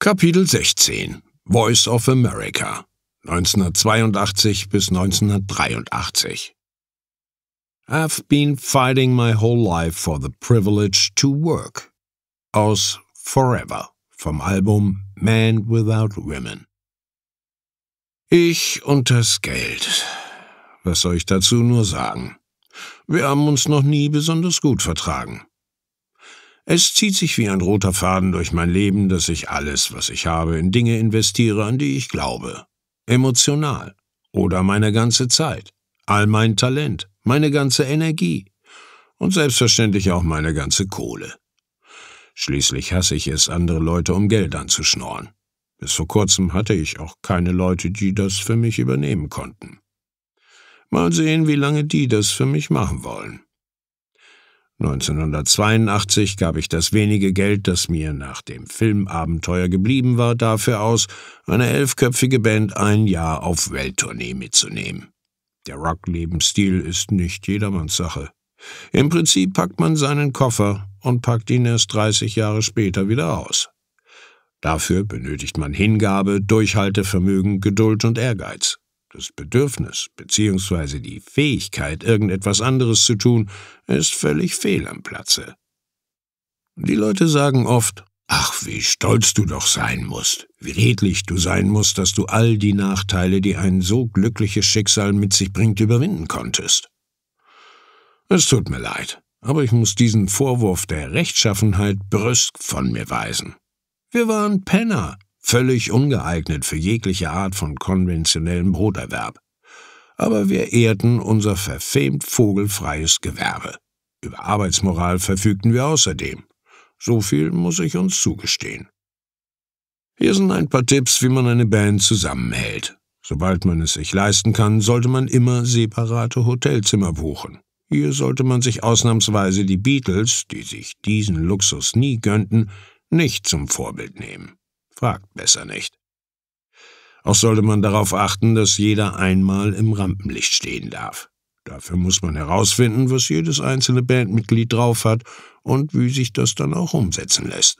Kapitel 16 – Voice of America 1982 bis 1983. I've been fighting my whole life for the privilege to work. Aus Forever vom Album Man Without Woman. Ich und das Geld. Was soll ich dazu nur sagen? Wir haben uns noch nie besonders gut vertragen. Es zieht sich wie ein roter Faden durch mein Leben, dass ich alles, was ich habe, in Dinge investiere, an die ich glaube. Emotional. Oder meine ganze Zeit. All mein Talent. Meine ganze Energie. Und selbstverständlich auch meine ganze Kohle. Schließlich hasse ich es, andere Leute um Geld anzuschnorren. Bis vor kurzem hatte ich auch keine Leute, die das für mich übernehmen konnten. Mal sehen, wie lange die das für mich machen wollen. 1982 gab ich das wenige Geld, das mir nach dem Filmabenteuer geblieben war, dafür aus, eine 11-köpfige Band ein Jahr auf Welttournee mitzunehmen. Der Rock-Lebensstil ist nicht jedermanns Sache. Im Prinzip packt man seinen Koffer und packt ihn erst 30 Jahre später wieder aus. Dafür benötigt man Hingabe, Durchhaltevermögen, Geduld und Ehrgeiz. Das Bedürfnis bzw. die Fähigkeit, irgendetwas anderes zu tun, ist völlig fehl am Platze. Die Leute sagen oft, ach, wie stolz du doch sein musst, wie redlich du sein musst, dass du all die Nachteile, die ein so glückliches Schicksal mit sich bringt, überwinden konntest. Es tut mir leid, aber ich muss diesen Vorwurf der Rechtschaffenheit brüsk von mir weisen. Wir waren Penner. Völlig ungeeignet für jegliche Art von konventionellem Broterwerb. Aber wir ehrten unser verfemt vogelfreies Gewerbe. Über Arbeitsmoral verfügten wir außerdem. So viel muss ich uns zugestehen. Hier sind ein paar Tipps, wie man eine Band zusammenhält. Sobald man es sich leisten kann, sollte man immer separate Hotelzimmer buchen. Hier sollte man sich ausnahmsweise die Beatles, die sich diesen Luxus nie gönnten, nicht zum Vorbild nehmen. Fragt besser nicht. Auch sollte man darauf achten, dass jeder einmal im Rampenlicht stehen darf. Dafür muss man herausfinden, was jedes einzelne Bandmitglied drauf hat und wie sich das dann auch umsetzen lässt.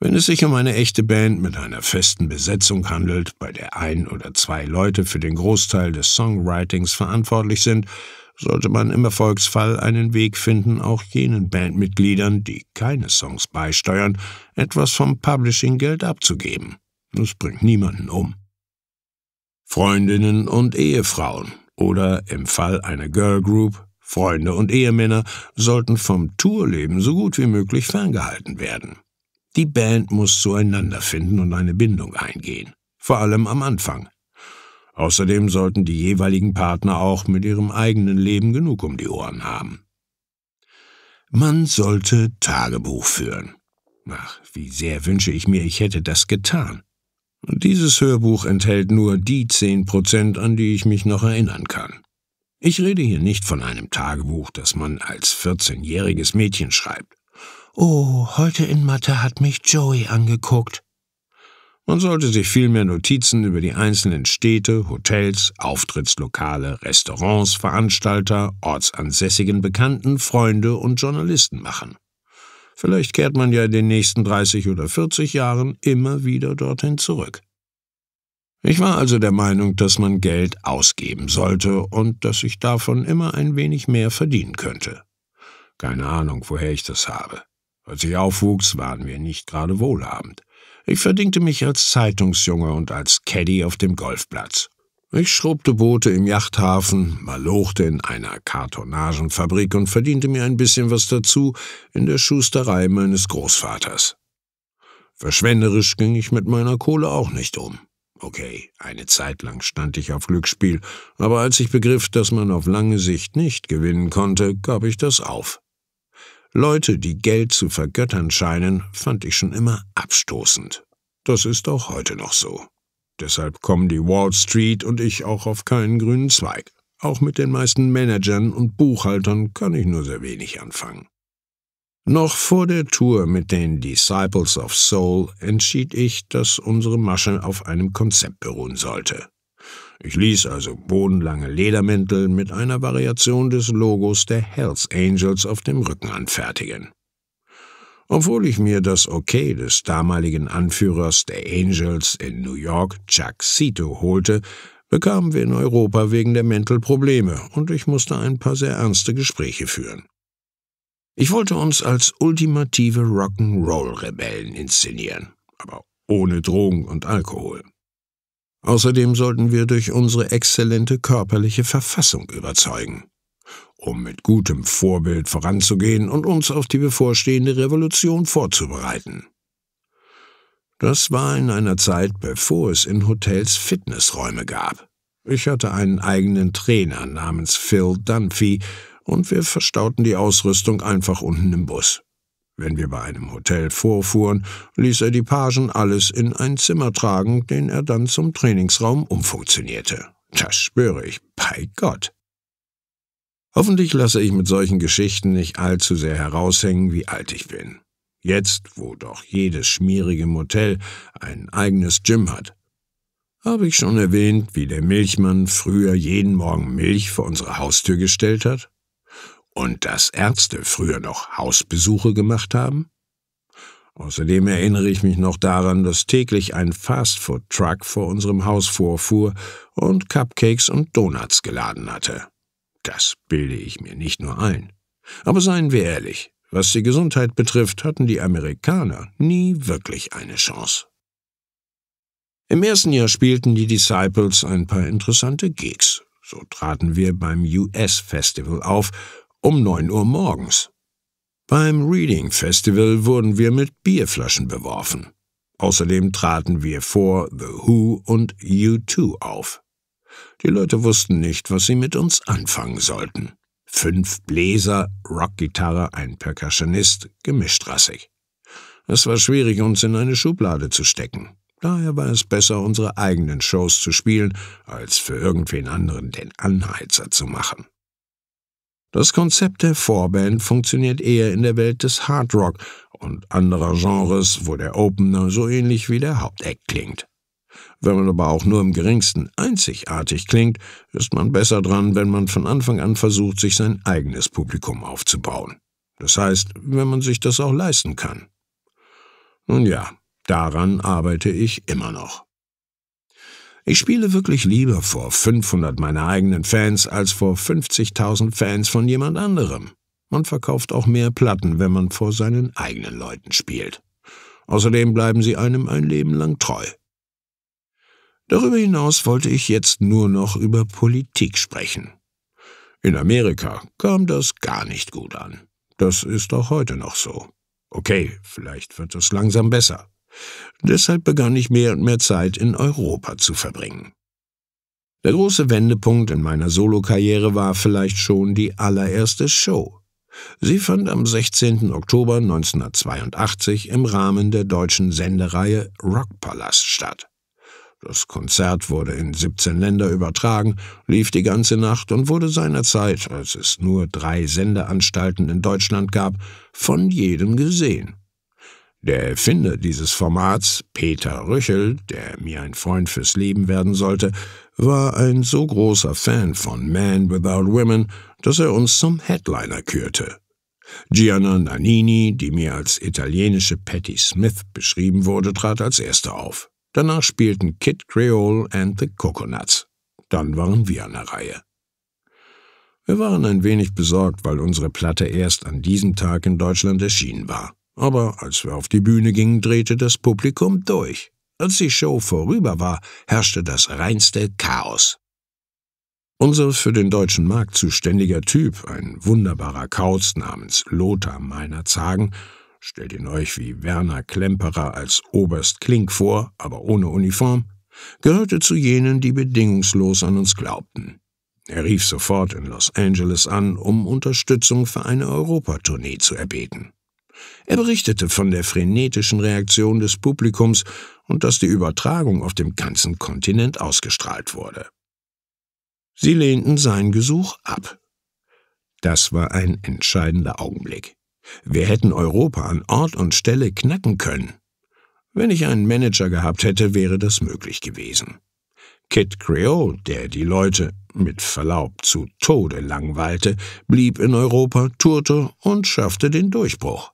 Wenn es sich um eine echte Band mit einer festen Besetzung handelt, bei der ein oder zwei Leute für den Großteil des Songwritings verantwortlich sind, sollte man im Erfolgsfall einen Weg finden, auch jenen Bandmitgliedern, die keine Songs beisteuern, etwas vom Publishing-Geld abzugeben. Das bringt niemanden um. Freundinnen und Ehefrauen oder im Fall einer Girlgroup, Freunde und Ehemänner sollten vom Tourleben so gut wie möglich ferngehalten werden. Die Band muss zueinander finden und eine Bindung eingehen, vor allem am Anfang. Außerdem sollten die jeweiligen Partner auch mit ihrem eigenen Leben genug um die Ohren haben. Man sollte Tagebuch führen. Ach, wie sehr wünsche ich mir, ich hätte das getan. Und dieses Hörbuch enthält nur die 10%, an die ich mich noch erinnern kann. Ich rede hier nicht von einem Tagebuch, das man als 14-jähriges Mädchen schreibt. Oh, heute in Mathe hat mich Joey angeguckt. Man sollte sich vielmehr Notizen über die einzelnen Städte, Hotels, Auftrittslokale, Restaurants, Veranstalter, ortsansässigen Bekannten, Freunde und Journalisten machen. Vielleicht kehrt man ja in den nächsten 30 oder 40 Jahren immer wieder dorthin zurück. Ich war also der Meinung, dass man Geld ausgeben sollte und dass ich davon immer ein wenig mehr verdienen könnte. Keine Ahnung, woher ich das habe. Als ich aufwuchs, waren wir nicht gerade wohlhabend. Ich verdingte mich als Zeitungsjunge und als Caddy auf dem Golfplatz. Ich schrubbte Boote im Yachthafen, malochte in einer Kartonagenfabrik und verdiente mir ein bisschen was dazu in der Schusterei meines Großvaters. Verschwenderisch ging ich mit meiner Kohle auch nicht um. Okay, eine Zeit lang stand ich auf Glücksspiel, aber als ich begriff, dass man auf lange Sicht nicht gewinnen konnte, gab ich das auf. Leute, die Geld zu vergöttern scheinen, fand ich schon immer abstoßend. Das ist auch heute noch so. Deshalb kommen die Wall Street und ich auch auf keinen grünen Zweig. Auch mit den meisten Managern und Buchhaltern kann ich nur sehr wenig anfangen. Noch vor der Tour mit den Disciples of Soul entschied ich, dass unsere Masche auf einem Konzept beruhen sollte. Ich ließ also bodenlange Ledermäntel mit einer Variation des Logos der Hells Angels auf dem Rücken anfertigen. obwohl ich mir das Okay des damaligen Anführers der Angels in New York, Chuck Cito, holte, bekamen wir in Europa wegen der Mäntel Probleme und ich musste ein paar sehr ernste Gespräche führen. Ich wollte uns als ultimative Rock'n'Roll-Rebellen inszenieren, aber ohne Drogen und Alkohol. Außerdem sollten wir durch unsere exzellente körperliche Verfassung überzeugen, um mit gutem Vorbild voranzugehen und uns auf die bevorstehende Revolution vorzubereiten. Das war in einer Zeit, bevor es in Hotels Fitnessräume gab. Ich hatte einen eigenen Trainer namens Phil Dunphy und wir verstauten die Ausrüstung einfach unten im Bus. Wenn wir bei einem Hotel vorfuhren, ließ er die Pagen alles in ein Zimmer tragen, den er dann zum Trainingsraum umfunktionierte. Das schwöre ich bei Gott. Hoffentlich lasse ich mit solchen Geschichten nicht allzu sehr heraushängen, wie alt ich bin. Jetzt, wo doch jedes schmierige Motel ein eigenes Gym hat. Habe ich schon erwähnt, wie der Milchmann früher jeden Morgen Milch vor unsere Haustür gestellt hat? Und dass Ärzte früher noch Hausbesuche gemacht haben? Außerdem erinnere ich mich noch daran, dass täglich ein Fastfood-Truck vor unserem Haus vorfuhr und Cupcakes und Donuts geladen hatte. Das bilde ich mir nicht nur ein. Aber seien wir ehrlich, was die Gesundheit betrifft, hatten die Amerikaner nie wirklich eine Chance. Im ersten Jahr spielten die Disciples ein paar interessante Gigs. So traten wir beim US-Festival auf, um 9 Uhr morgens. Beim Reading Festival wurden wir mit Bierflaschen beworfen. Außerdem traten wir vor The Who und U2 auf. Die Leute wussten nicht, was sie mit uns anfangen sollten. 5 Bläser, Rockgitarre, ein Percussionist, gemischtrassig. Es war schwierig, uns in eine Schublade zu stecken. Daher war es besser, unsere eigenen Shows zu spielen, als für irgendwen anderen den Anheizer zu machen. Das Konzept der Vorband funktioniert eher in der Welt des Hard Rock und anderer Genres, wo der Opener so ähnlich wie der Hauptact klingt. Wenn man aber auch nur im geringsten einzigartig klingt, ist man besser dran, wenn man von Anfang an versucht, sich sein eigenes Publikum aufzubauen. Das heißt, wenn man sich das auch leisten kann. Nun ja, daran arbeite ich immer noch. Ich spiele wirklich lieber vor 500 meiner eigenen Fans als vor 50.000 Fans von jemand anderem. Man verkauft auch mehr Platten, wenn man vor seinen eigenen Leuten spielt. Außerdem bleiben sie einem ein Leben lang treu. Darüber hinaus wollte ich jetzt nur noch über Politik sprechen. In Amerika kam das gar nicht gut an. Das ist auch heute noch so. Okay, vielleicht wird es langsam besser. Deshalb begann ich mehr und mehr Zeit in Europa zu verbringen. Der große Wendepunkt in meiner Solokarriere war vielleicht schon die allererste Show. Sie fand am 16. Oktober 1982 im Rahmen der deutschen Sendereihe Rockpalast statt. Das Konzert wurde in 17 Länder übertragen, lief die ganze Nacht und wurde seinerzeit, als es nur 3 Sendeanstalten in Deutschland gab, von jedem gesehen. Der Erfinder dieses Formats, Peter Rüchel, der mir ein Freund fürs Leben werden sollte, war ein so großer Fan von Man Without Woman, dass er uns zum Headliner kürte. Gianna Nannini, die mir als italienische Patti Smith beschrieben wurde, trat als Erste auf. Danach spielten Kid Creole and the Coconuts. Dann waren wir an der Reihe. Wir waren ein wenig besorgt, weil unsere Platte erst an diesem Tag in Deutschland erschienen war. Aber als wir auf die Bühne gingen, drehte das Publikum durch. Als die Show vorüber war, herrschte das reinste Chaos. Unser für den deutschen Markt zuständiger Typ, ein wunderbarer Kauz namens Lothar Meinerzagen, stellt ihn euch wie Werner Klemperer als Oberst Klink vor, aber ohne Uniform, gehörte zu jenen, die bedingungslos an uns glaubten. Er rief sofort in Los Angeles an, um Unterstützung für eine Europatournee zu erbeten. Er berichtete von der frenetischen Reaktion des Publikums und dass die Übertragung auf dem ganzen Kontinent ausgestrahlt wurde. Sie lehnten sein Gesuch ab. Das war ein entscheidender Augenblick. Wir hätten Europa an Ort und Stelle knacken können. Wenn ich einen Manager gehabt hätte, wäre das möglich gewesen. Kid Creole, der die Leute, mit Verlaub, zu Tode langweilte, blieb in Europa, tourte und schaffte den Durchbruch.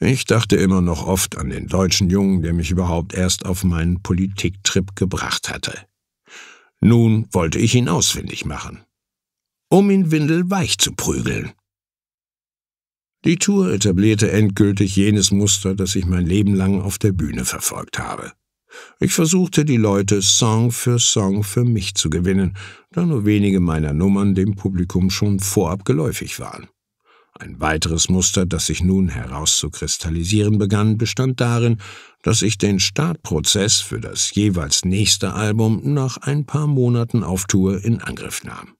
Ich dachte immer noch oft an den deutschen Jungen, der mich überhaupt erst auf meinen Politiktrip gebracht hatte. Nun wollte ich ihn ausfindig machen, um ihn windelweich zu prügeln. Die Tour etablierte endgültig jenes Muster, das ich mein Leben lang auf der Bühne verfolgt habe. Ich versuchte, die Leute Song für Song für mich zu gewinnen, da nur wenige meiner Nummern dem Publikum schon vorab geläufig waren. Ein weiteres Muster, das sich nun herauszukristallisieren begann, bestand darin, dass ich den Startprozess für das jeweils nächste Album nach ein paar Monaten auf Tour in Angriff nahm.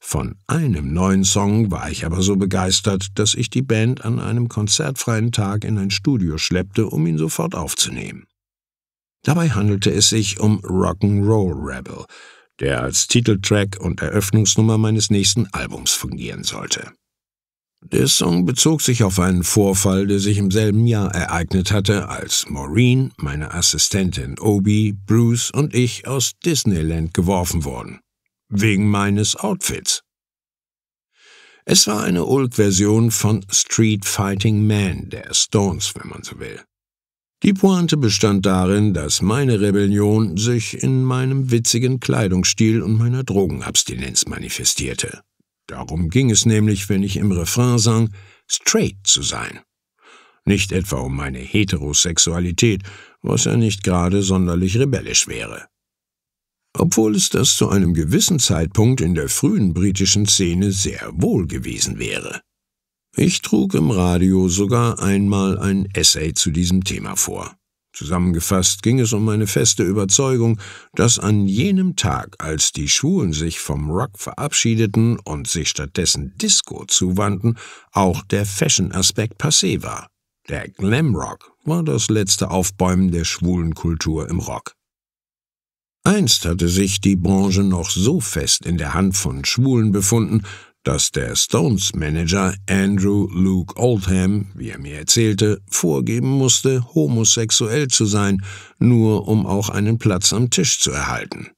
Von einem neuen Song war ich aber so begeistert, dass ich die Band an einem konzertfreien Tag in ein Studio schleppte, um ihn sofort aufzunehmen. Dabei handelte es sich um Rock'n'Roll Rebel, der als Titeltrack und Eröffnungsnummer meines nächsten Albums fungieren sollte. Der Song bezog sich auf einen Vorfall, der sich im selben Jahr ereignet hatte, als Maureen, meine Assistentin Obi, Bruce und ich aus Disneyland geworfen wurden. Wegen meines Outfits. Es war eine Old-Version von Street Fighting Man, der Stones, wenn man so will. Die Pointe bestand darin, dass meine Rebellion sich in meinem witzigen Kleidungsstil und meiner Drogenabstinenz manifestierte. Darum ging es nämlich, wenn ich im Refrain sang, straight zu sein. Nicht etwa um meine Heterosexualität, was ja nicht gerade sonderlich rebellisch wäre. Obwohl es das zu einem gewissen Zeitpunkt in der frühen britischen Szene sehr wohl gewesen wäre. Ich trug im Radio sogar einmal ein Essay zu diesem Thema vor. Zusammengefasst ging es um meine feste Überzeugung, dass an jenem Tag, als die Schwulen sich vom Rock verabschiedeten und sich stattdessen Disco zuwandten, auch der Fashion-Aspekt passé war. Der Glamrock war das letzte Aufbäumen der schwulen Kultur im Rock. Einst hatte sich die Branche noch so fest in der Hand von Schwulen befunden, dass der Stones-Manager Andrew Luke Oldham, wie er mir erzählte, vorgeben musste, homosexuell zu sein, nur um auch einen Platz am Tisch zu erhalten.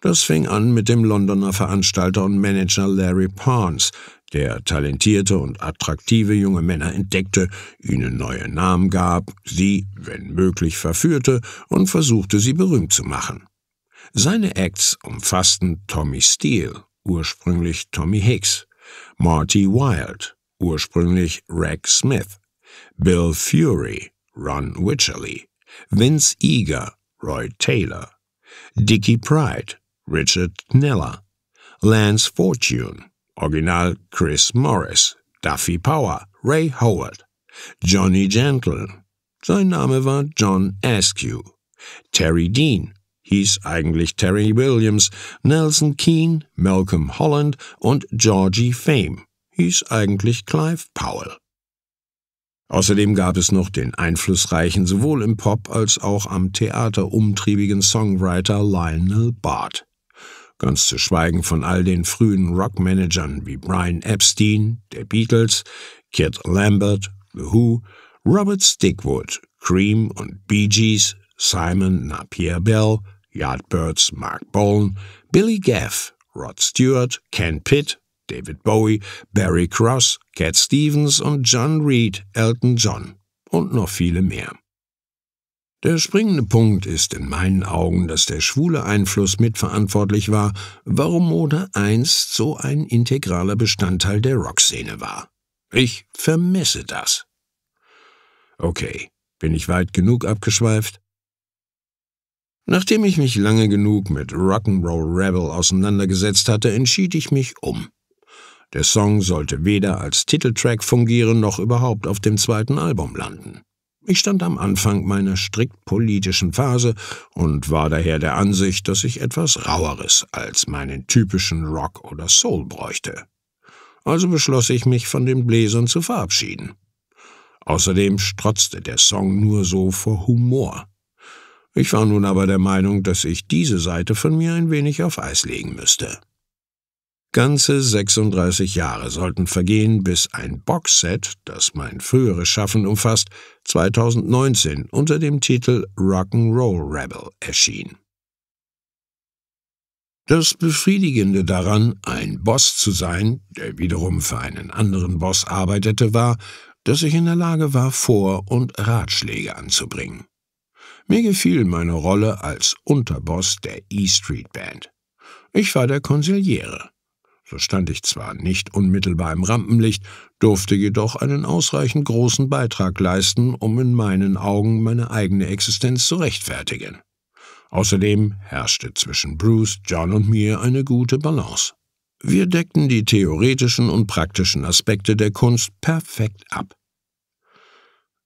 Das fing an mit dem Londoner Veranstalter und Manager Larry Parnes, der talentierte und attraktive junge Männer entdeckte, ihnen neue Namen gab, sie, wenn möglich, verführte und versuchte, sie berühmt zu machen. Seine Acts umfassten Tommy Steele, ursprünglich Tommy Hicks, Marty Wilde, ursprünglich Rex Smith, Bill Fury, Ron Witcherly, Vince Eager, Roy Taylor, Dickie Pride, Richard Kneller, Lance Fortune, Original Chris Morris, Duffy Power, Ray Howard, Johnny Gentle, sein Name war John Askew, Terry Dean, hieß eigentlich Terry Williams, Nelson Keane, Malcolm Holland und Georgie Fame, hieß eigentlich Clive Powell. Außerdem gab es noch den einflussreichen, sowohl im Pop als auch am Theater umtriebigen Songwriter Lionel Bart. Ganz zu schweigen von all den frühen Rockmanagern wie Brian Epstein, der Beatles, Kid Lambert, The Who, Robert Stigwood, Cream und Bee Gees, Simon Napier Bell, Yardbirds, Mark Bolan, Billy Gaff, Rod Stewart, Ken Pitt, David Bowie, Barry Cross, Cat Stevens und John Reed, Elton John und noch viele mehr. Der springende Punkt ist in meinen Augen, dass der schwule Einfluss mitverantwortlich war, warum Mode einst so ein integraler Bestandteil der Rockszene war. Ich vermisse das. Okay, bin ich weit genug abgeschweift? Nachdem ich mich lange genug mit Rock'n'Roll Rebel auseinandergesetzt hatte, entschied ich mich um. Der Song sollte weder als Titeltrack fungieren noch überhaupt auf dem zweiten Album landen. Ich stand am Anfang meiner strikt politischen Phase und war daher der Ansicht, dass ich etwas Raueres als meinen typischen Rock oder Soul bräuchte. Also beschloss ich, mich von den Bläsern zu verabschieden. Außerdem strotzte der Song nur so vor Humor. Ich war nun aber der Meinung, dass ich diese Seite von mir ein wenig auf Eis legen müsste. Ganze 36 Jahre sollten vergehen, bis ein Boxset, das mein früheres Schaffen umfasst, 2019 unter dem Titel Rock'n'Roll Rebel erschien. Das Befriedigende daran, ein Boss zu sein, der wiederum für einen anderen Boss arbeitete, war, dass ich in der Lage war, Vor- und Ratschläge anzubringen. Mir gefiel meine Rolle als Unterboss der E-Street Band. Ich war der Konsigliere. So stand ich zwar nicht unmittelbar im Rampenlicht, durfte jedoch einen ausreichend großen Beitrag leisten, um in meinen Augen meine eigene Existenz zu rechtfertigen. Außerdem herrschte zwischen Bruce, John und mir eine gute Balance. Wir deckten die theoretischen und praktischen Aspekte der Kunst perfekt ab.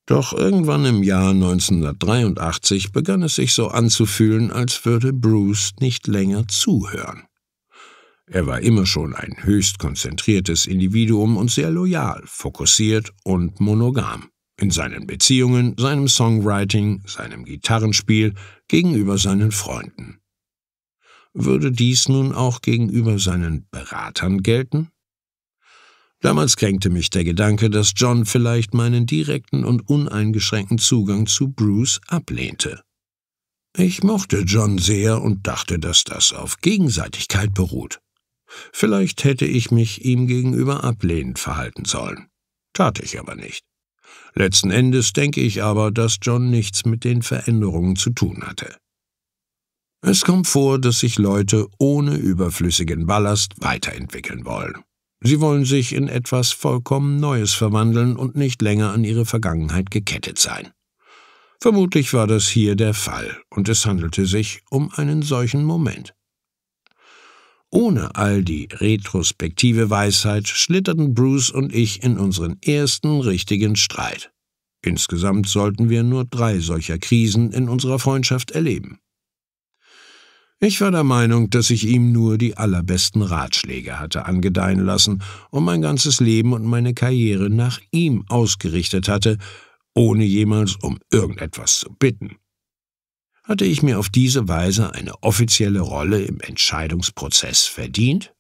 Doch irgendwann im Jahr 1983 begann es sich so anzufühlen, als würde Bruce nicht länger zuhören. Er war immer schon ein höchst konzentriertes Individuum und sehr loyal, fokussiert und monogam. In seinen Beziehungen, seinem Songwriting, seinem Gitarrenspiel, gegenüber seinen Freunden. Würde dies nun auch gegenüber seinen Beratern gelten? Damals kränkte mich der Gedanke, dass John vielleicht meinen direkten und uneingeschränkten Zugang zu Bruce ablehnte. Ich mochte John sehr und dachte, dass das auf Gegenseitigkeit beruht. Vielleicht hätte ich mich ihm gegenüber ablehnend verhalten sollen. Tat ich aber nicht. Letzten Endes denke ich aber, dass John nichts mit den Veränderungen zu tun hatte. Es kommt vor, dass sich Leute ohne überflüssigen Ballast weiterentwickeln wollen. Sie wollen sich in etwas vollkommen Neues verwandeln und nicht länger an ihre Vergangenheit gekettet sein. Vermutlich war das hier der Fall, und es handelte sich um einen solchen Moment. Ohne all die retrospektive Weisheit schlitterten Bruce und ich in unseren ersten richtigen Streit. Insgesamt sollten wir nur 3 solcher Krisen in unserer Freundschaft erleben. Ich war der Meinung, dass ich ihm nur die allerbesten Ratschläge hatte angedeihen lassen und mein ganzes Leben und meine Karriere nach ihm ausgerichtet hatte, ohne jemals um irgendetwas zu bitten. Hatte ich mir auf diese Weise eine offizielle Rolle im Entscheidungsprozess verdient?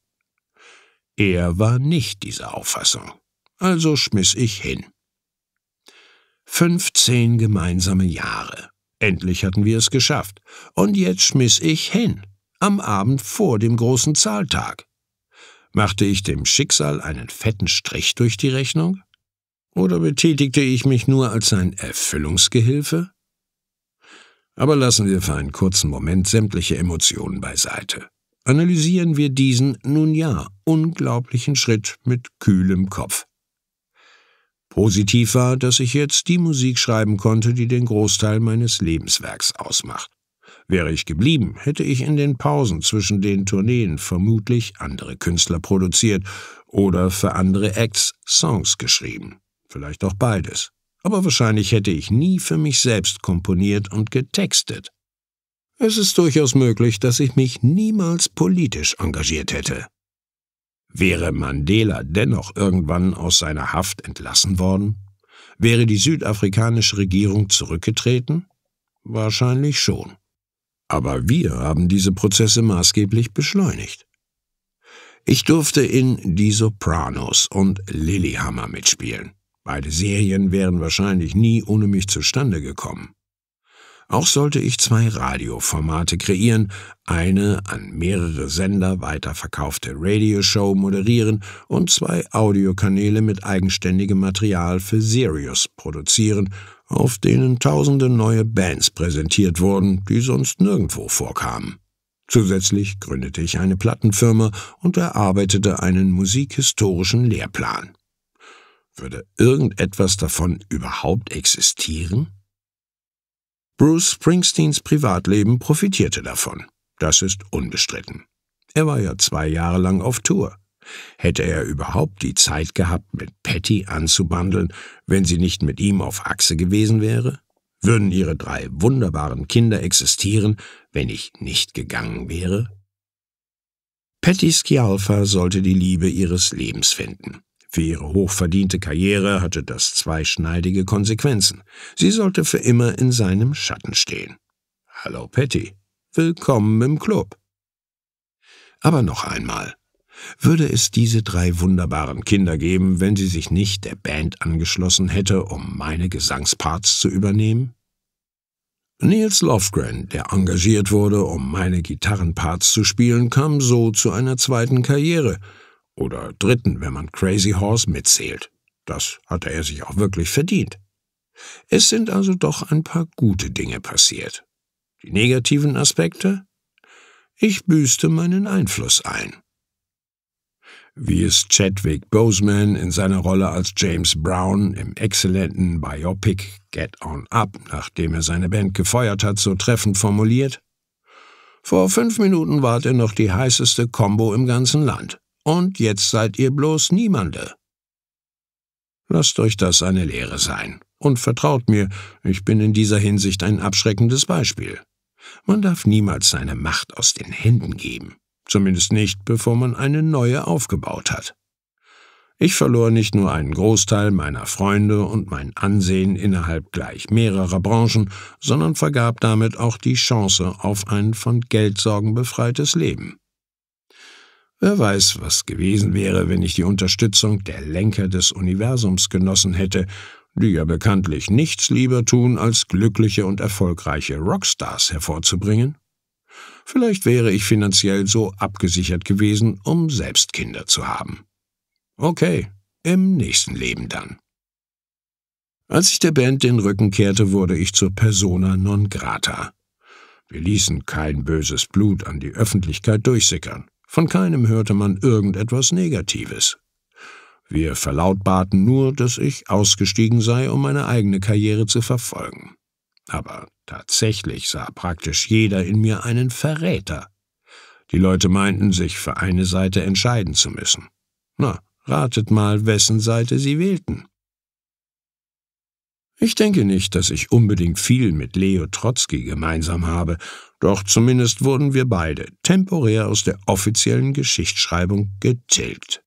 Er war nicht dieser Auffassung, also schmiss ich hin. 15 gemeinsame Jahre. Endlich hatten wir es geschafft. Und jetzt schmiss ich hin, am Abend vor dem großen Zahltag. Machte ich dem Schicksal einen fetten Strich durch die Rechnung? Oder betätigte ich mich nur als sein Erfüllungsgehilfe? Aber lassen wir für einen kurzen Moment sämtliche Emotionen beiseite. Analysieren wir diesen, nun ja, unglaublichen Schritt mit kühlem Kopf. Positiv war, dass ich jetzt die Musik schreiben konnte, die den Großteil meines Lebenswerks ausmacht. Wäre ich geblieben, hätte ich in den Pausen zwischen den Tourneen vermutlich andere Künstler produziert oder für andere Acts Songs geschrieben. Vielleicht auch beides. Aber wahrscheinlich hätte ich nie für mich selbst komponiert und getextet. Es ist durchaus möglich, dass ich mich niemals politisch engagiert hätte. Wäre Mandela dennoch irgendwann aus seiner Haft entlassen worden? Wäre die südafrikanische Regierung zurückgetreten? Wahrscheinlich schon. Aber wir haben diese Prozesse maßgeblich beschleunigt. Ich durfte in Die Sopranos und Lilyhammer mitspielen. Beide Serien wären wahrscheinlich nie ohne mich zustande gekommen. Auch sollte ich 2 Radioformate kreieren, eine an mehrere Sender weiterverkaufte Radioshow moderieren und 2 Audiokanäle mit eigenständigem Material für Sirius produzieren, auf denen tausende neue Bands präsentiert wurden, die sonst nirgendwo vorkamen. Zusätzlich gründete ich eine Plattenfirma und erarbeitete einen musikhistorischen Lehrplan. Würde irgendetwas davon überhaupt existieren? Bruce Springsteens Privatleben profitierte davon. Das ist unbestritten. Er war ja 2 Jahre lang auf Tour. Hätte er überhaupt die Zeit gehabt, mit Patti anzubandeln, wenn sie nicht mit ihm auf Achse gewesen wäre? Würden ihre 3 wunderbaren Kinder existieren, wenn ich nicht gegangen wäre? Patti Scialfa sollte die Liebe ihres Lebens finden. Für ihre hochverdiente Karriere hatte das zweischneidige Konsequenzen. Sie sollte für immer in seinem Schatten stehen. Hallo Patti, willkommen im Club. Aber noch einmal, würde es diese 3 wunderbaren Kinder geben, wenn sie sich nicht der Band angeschlossen hätte, um meine Gesangsparts zu übernehmen? Nils Lofgren, der engagiert wurde, um meine Gitarrenparts zu spielen, kam so zu einer 2. Karriere – oder 3., wenn man Crazy Horse mitzählt. Das hatte er sich auch wirklich verdient. Es sind also doch ein paar gute Dinge passiert. Die negativen Aspekte? Ich büßte meinen Einfluss ein. Wie es Chadwick Boseman in seiner Rolle als James Brown im exzellenten Biopic Get On Up, nachdem er seine Band gefeuert hat, so treffend formuliert: Vor 5 Minuten wart ihr noch die heißeste Combo im ganzen Land. Und jetzt seid ihr bloß Niemande. Lasst euch das eine Lehre sein. Und vertraut mir, ich bin in dieser Hinsicht ein abschreckendes Beispiel. Man darf niemals seine Macht aus den Händen geben. Zumindest nicht, bevor man eine neue aufgebaut hat. Ich verlor nicht nur einen Großteil meiner Freunde und mein Ansehen innerhalb gleich mehrerer Branchen, sondern vergab damit auch die Chance auf ein von Geldsorgen befreites Leben. Wer weiß, was gewesen wäre, wenn ich die Unterstützung der Lenker des Universums genossen hätte, die ja bekanntlich nichts lieber tun, als glückliche und erfolgreiche Rockstars hervorzubringen. Vielleicht wäre ich finanziell so abgesichert gewesen, um selbst Kinder zu haben. Okay, im nächsten Leben dann. Als ich der Band den Rücken kehrte, wurde ich zur Persona non grata. Wir ließen kein böses Blut an die Öffentlichkeit durchsickern. Von keinem hörte man irgendetwas Negatives. Wir verlautbarten nur, dass ich ausgestiegen sei, um meine eigene Karriere zu verfolgen. Aber tatsächlich sah praktisch jeder in mir einen Verräter. Die Leute meinten, sich für eine Seite entscheiden zu müssen. Na, ratet mal, wessen Seite sie wählten. Ich denke nicht, dass ich unbedingt viel mit Leo Trotzki gemeinsam habe, doch zumindest wurden wir beide temporär aus der offiziellen Geschichtsschreibung getilgt.